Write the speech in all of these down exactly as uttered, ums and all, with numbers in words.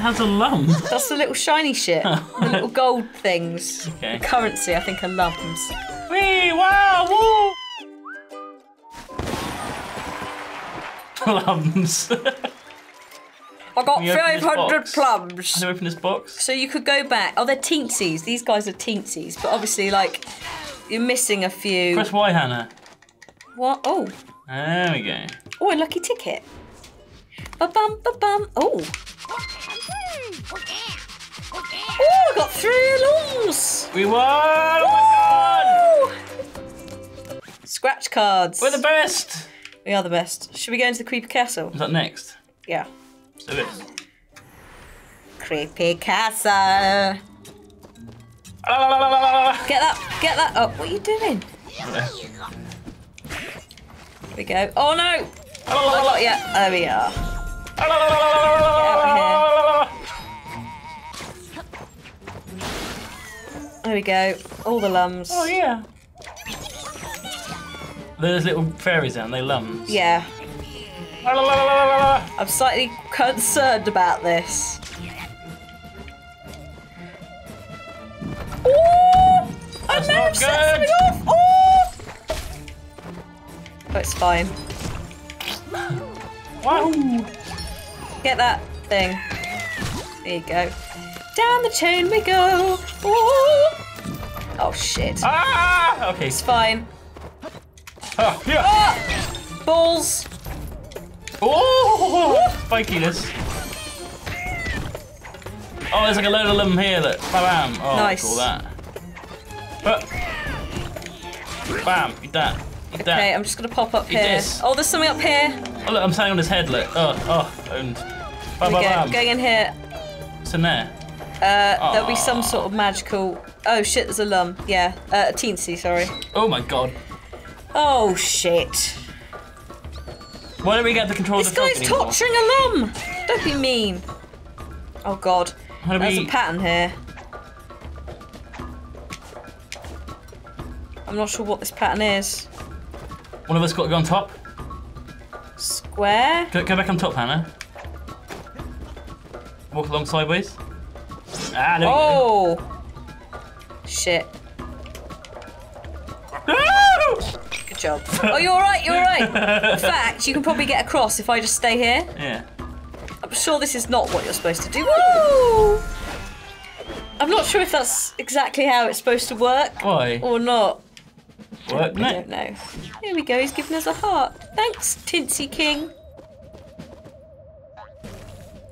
How's a lung? That's the little shiny shit. The little gold things. Okay. The currency, I think I love them. Wee, wow, woo! Plums. I got five hundred plums. Can you open this box? So you could go back. Oh, they're teensies. These guys are teensies. But obviously, like, you're missing a few. Press Y, Hannah. What? Oh. There we go. Oh, a lucky ticket. Ba-bum, ba-bum. Oh. Oh, I got three lums. We won. Oh, my God. Scratch cards. We're the best. We are the best. Should we go into the Creepy Castle? Is that next? Yeah. So it is. Creepy Castle. La, la, la, la, la. Get that, get that up. What are you doing? Yeah. Here we go. Oh no! La, la, la, la. Not, not yet. There we are. La, la, la, la, la, la, la. There we go. All the lums. Oh yeah. There's little fairies down, they lums. Yeah. La, la, la, la, la, la. I'm slightly concerned about this. Oh! I may have set something off! Oh! But it's fine. Wow! Get that thing. There you go. Down the chain we go! Oh! Oh shit. Ah! Okay. It's fine. Oh, yeah. Oh, balls! Oh, spikiness! Oh, there's like a load of them here that bam! Oh, nice. All that. Uh, bam! Eat that. Eat okay, that. I'm just gonna pop up eat here. This. Oh, there's something up here. Oh look, I'm standing on his head. Look. Oh, oh, owned. Bam, bam, bam. Going in here. What's in there? Uh, oh. There'll be some sort of magical. Oh shit! There's a lum. Yeah, uh, a teensy. Sorry. Oh my God. Oh shit! Why don't we get the control? This guy's torturing a lum. Don't be mean. Oh God, there's a pattern here. I'm not sure what this pattern is. One of us got to go on top. Square. Go, go back on top, Hannah. Walk along sideways. Ah, there we go. Oh shit! Job. Oh, you're all right, you're all right. In fact, you can probably get across if I just stay here. Yeah. I'm sure this is not what you're supposed to do. Woo! I'm not sure if that's exactly how it's supposed to work. Why? Or not. Work, I don't know. Here we go, he's giving us a heart. Thanks, Tinsy King.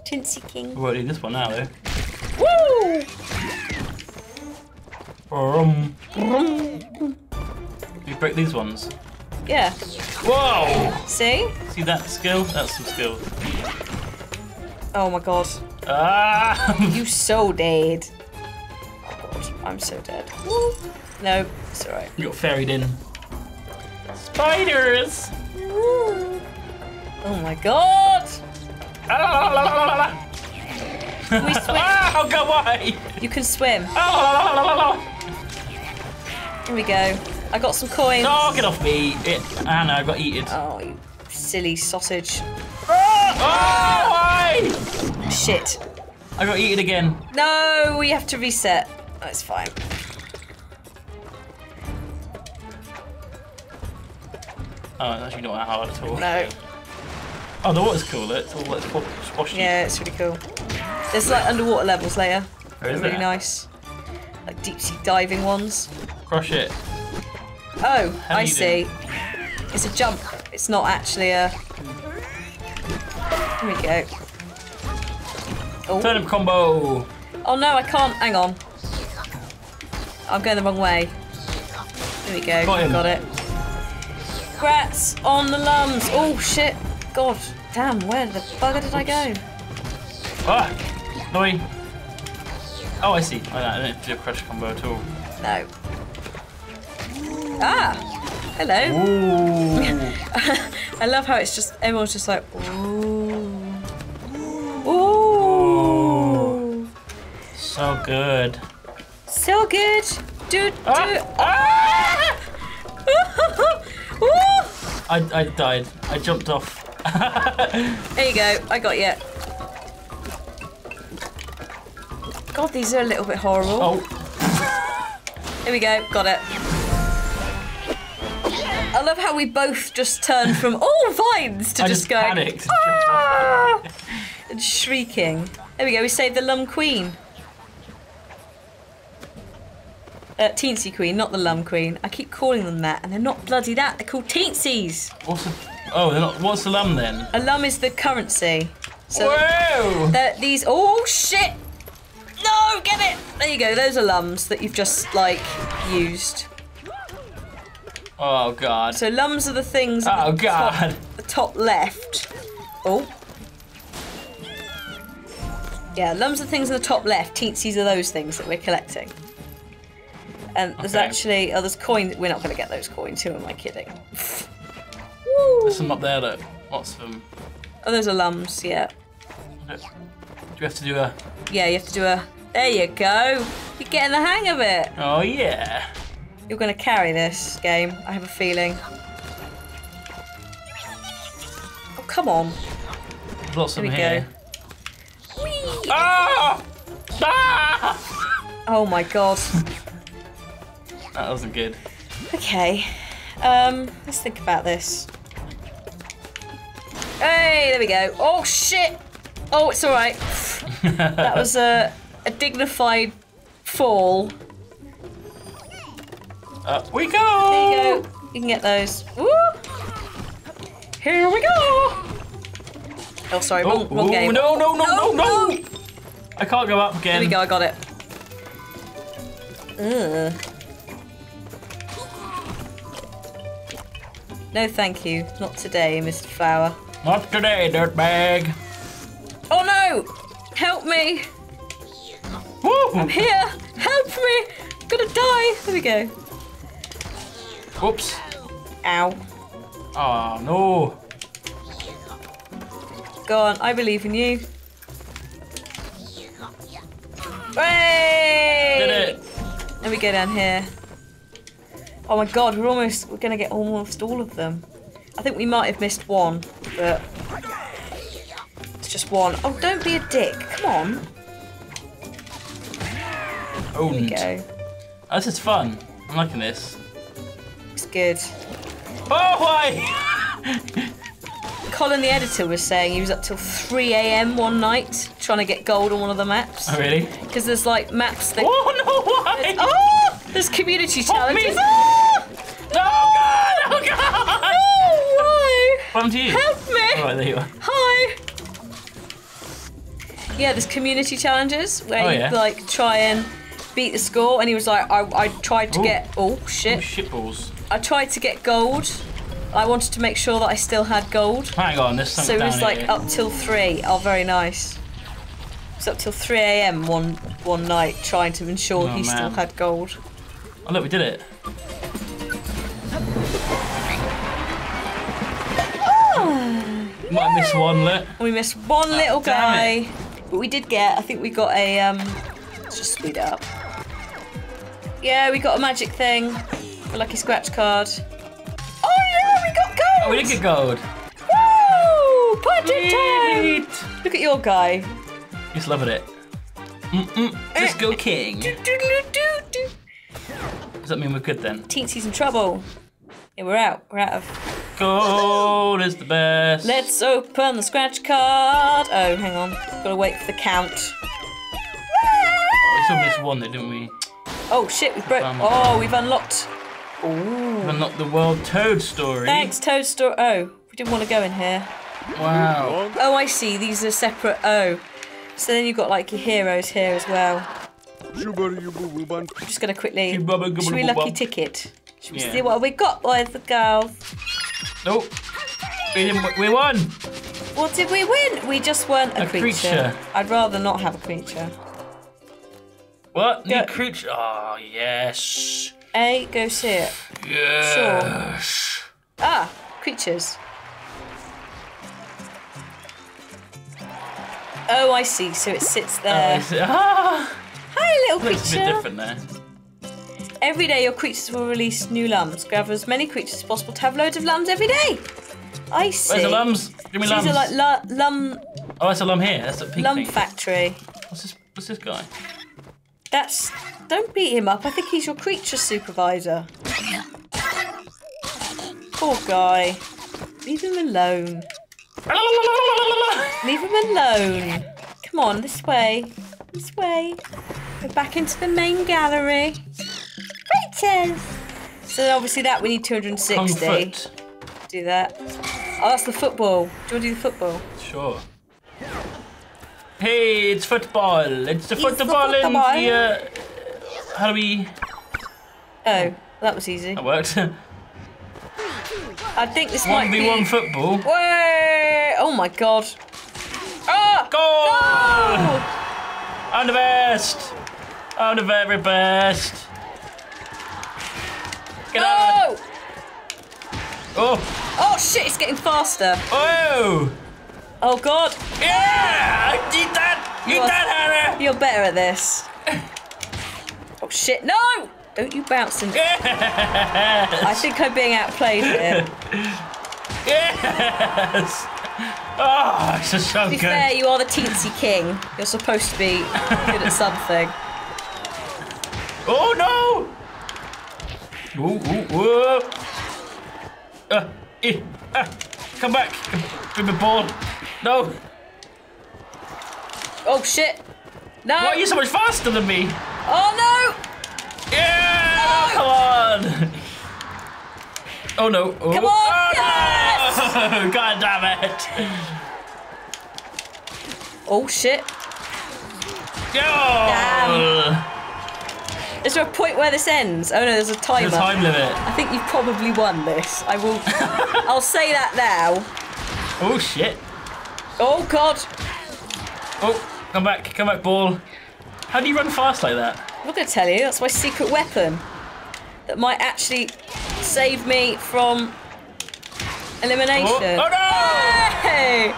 Tinsy King. We're doing this one now, though. Woo! Brum. Brum. Brum. You break these ones. Yeah. Whoa! See? See that skill? That's some skill. Oh my God. Ah! You so dead. Oh God, I'm so dead. Woo. No, it's alright. You got ferried in. Spiders! Woo. Oh my God! Ah, la, la, la, la, la. Can we swim? Ah, go away! You can swim. Ah, la, la, la, la, la. Here we go. I got some coins. Oh, get off me. It, Hannah, I got eaten. Oh, you silly sausage. Oh, oh, why? Shit. I got eaten again. No, we have to reset. That's fine. Oh, it's actually not that hard at all. No. Oh, the water's cool. It's all like squashy. Yeah, it's really cool. There's like underwater levels later. There is really there? Nice. Like deep sea diving ones. Crush it. Oh, How I see. Doing? It's a jump. It's not actually a... Here we go. Oh. Turnip combo! Oh no, I can't. Hang on. I'm going the wrong way. There we go. Got, Got it. Grats on the lums. Oh shit. God damn, where the bugger did Oops. I go? Ah! Annoying. Oh, I see. I didn't do a crush combo at all. No. Ah, hello. I love how it's just, everyone's just like, ooh. Ooh. Ooh. So good. So good. Do, do. Ah. Ah. I, I died. I jumped off. There you go. I got you. God, these are a little bit horrible. Oh. Here we go, got it. I love how we both just turned from all vines to I just, just going, ah! and shrieking. There we go, we saved the Lum Queen. Uh, Teensy Queen, not the Lum Queen. I keep calling them that, and they're not bloody that. They're called Teensies. What's the, oh, they're not, what's the Lum then? A Lum is the currency. So whoa! These, oh shit! No, get it! There you go, those are Lums that you've just, like, used. Oh god. So Lums are the things at oh, the, god. Top, the top left. Oh. Yeah, Lums are the things in the top left. Teensies are those things that we're collecting. And there's okay. actually, oh, there's coins. We're not going to get those coins. Who am I kidding? Woo. There's some up there, look. Lots of them. Oh, those are Lums, yeah. Do you have to do a... Yeah, you have to do a... There you go. You're getting the hang of it. Oh, yeah. You're going to carry this game. I have a feeling. Oh, come on. There's lots of them here. Here we go. Whee! Ah! Ah! Oh, my God. That wasn't good. Okay, um, let's think about this. Hey, there we go. Oh shit! Oh, it's all right. That was a, a dignified fall. Up we go! There you go. You can get those. Woo! Here we go! Oh, sorry, oh, wrong, wrong oh, game. No, no, no, no, no, no! I can't go up again. There we go. I got it. Ugh. No, thank you. Not today, Mister Flower. Not today, dirtbag. Oh no! Help me! Woo. I'm here! Help me! I'm gonna die! There we go. Whoops. Ow. Oh no. Go on, I believe in you. Hey! Did it! Let me go down here. Oh my god, we're almost, we're gonna get almost all of them. I think we might have missed one, but it's just one. Oh, don't be a dick, come on. Oh, there we go. Oh, this is fun. I'm liking this. It's good. Oh, why? Colin the editor was saying he was up till three A M one night trying to get gold on one of the maps. Oh, really? Because there's like maps that. Oh, no, why? Oh! There's community challenges. Help me! Oh, right, there you are. Hi! Yeah, there's community challenges where oh, you yeah. like try and beat the score, and he was like, I, I tried to Ooh. get oh shit. Ooh, shit balls. I tried to get gold. I wanted to make sure that I still had gold. Hang on, this So it was like here. up till three. Oh, very nice. It's up till three A M one one night trying to ensure oh, he man. still had gold. Oh look, we did it. Might miss one lit. We missed one oh, little guy. It. But we did get, I think we got a, um, let's just speed it up. Yeah, we got a magic thing. A lucky scratch card. Oh yeah, we got gold! Oh, we did get gold. Woo! Party time! Look at your guy. He's loving it. Mm-mm, just go king. Does that mean we're good then? Teensy's in trouble. Yeah, we're out. We're out of... Gold is the best. Let's open the scratch card. Oh, hang on. Gotta wait for the count. We still missed one, though, didn't we? Oh, shit, we've broke. Oh, we've unlocked. Ooh. We've unlocked the World Toad Story. Thanks, Toad Story. Oh, we didn't want to go in here. Wow. Oh, I see. These are separate. Oh. So then you've got, like, your heroes here as well. I'm just gonna quickly. Should we lucky ticket? Should we yeah. see what we got, boys and girls? Nope. We, didn't, we won! What did we win? We just weren't a, a creature. creature. I'd rather not have a creature. What? New creature? Oh, yes. A, go see it. Yes. Sure. Ah, creatures. Oh, I see. So it sits there. Oh, ah. Hi, little creature. It's a bit different there. Every day your creatures will release new lums. Gather as many creatures as possible to have loads of lums every day. I see. Where's the lums? Give me lums. These are like lum... Oh, that's a lum here. That's a pink lum thing. Lum factory. What's this, what's this guy? That's... Don't beat him up. I think he's your creature supervisor. Poor guy. Leave him alone. Leave him alone. Come on, this way. This way. Go back into the main gallery. Creatures! So obviously that we need two hundred sixty. Comfort. Do that. Oh, that's the football. Do you want to do the football? Sure. Hey, it's football. It's the it's football in the... Uh, how do we... Oh, that was easy. That worked. I think this might be... one v one football. Way! Oh, my God. Ah! Goal! No! I'm the best. I'm the very best. Get out! Oh! Oh, shit, it's getting faster. Oh! Oh, God. Yeah! I did that! You did that, Hannah! You're better at this. Oh, shit. No! Don't you bounce in. Yes! I think I'm being outplayed here. Yes! Oh, it's just so good. To be fair, you are the teensy king. You're supposed to be good at something. Oh, no! Ooh, ooh, ooh. Uh, eh, ah. Come back. Give me the ball. No. Oh, shit. No. Why are you so much faster than me? Oh, no. Yeah. No. Come on. Oh, no. Oh. Come on. Oh, yes. No. God damn it. Oh, shit. Yeah. Is there a point where this ends? Oh no, there's a timer. There's a time limit. I think you've probably won this. I will. I'll say that now. Oh shit. Oh god. Oh, come back, come back, ball. How do you run fast like that? I'm not going to tell you. That's my secret weapon. That might actually save me from elimination. Oh, oh no! Hey!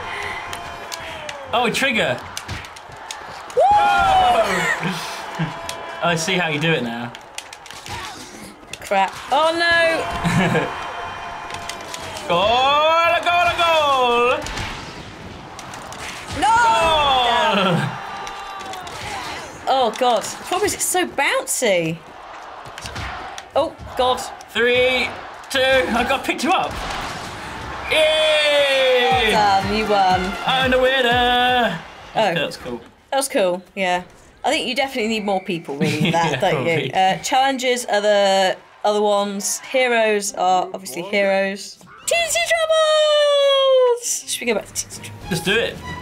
Oh, trigger. Woo! Oh! I see how you do it now. Crap. Oh no! Goal! A goal! A goal! No! Goal! Oh god. The problem is it's so bouncy. Oh god. Three, two, I got picked you up. Yay! Well done, you won. I'm the winner! Oh. That was cool. That was cool, yeah. I think you definitely need more people reading that, yeah, don't you? Uh, challenges are the other ones. Heroes are obviously heroes. Teensy Troubles! Should we go back to Teensy Troubles? Let's do it.